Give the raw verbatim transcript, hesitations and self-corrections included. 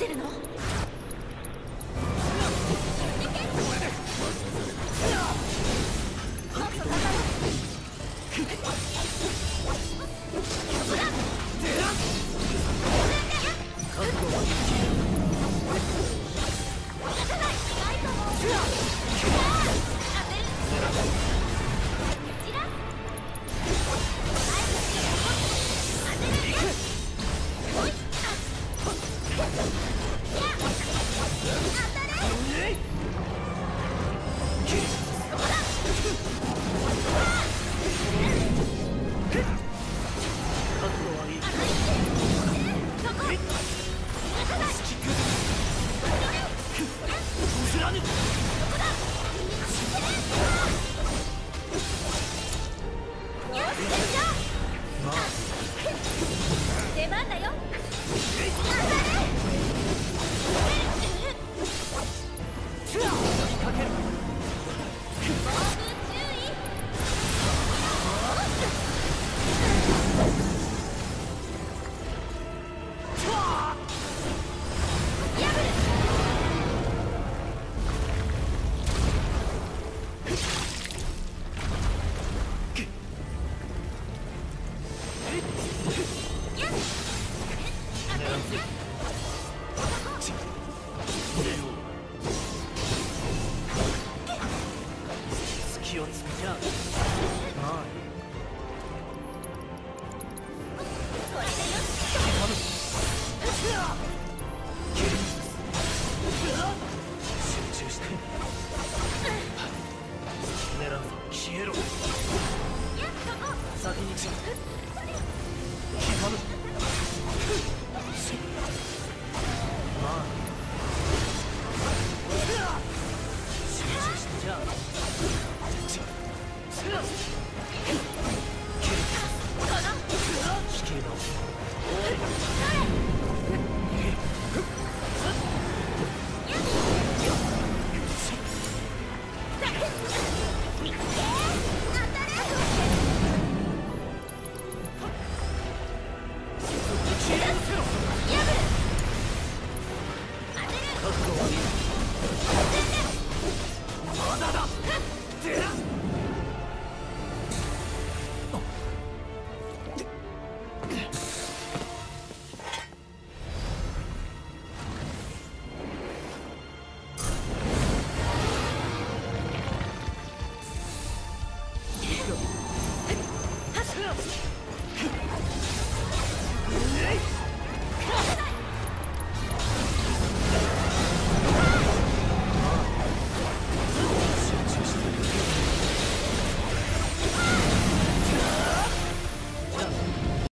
ってるの？Yes!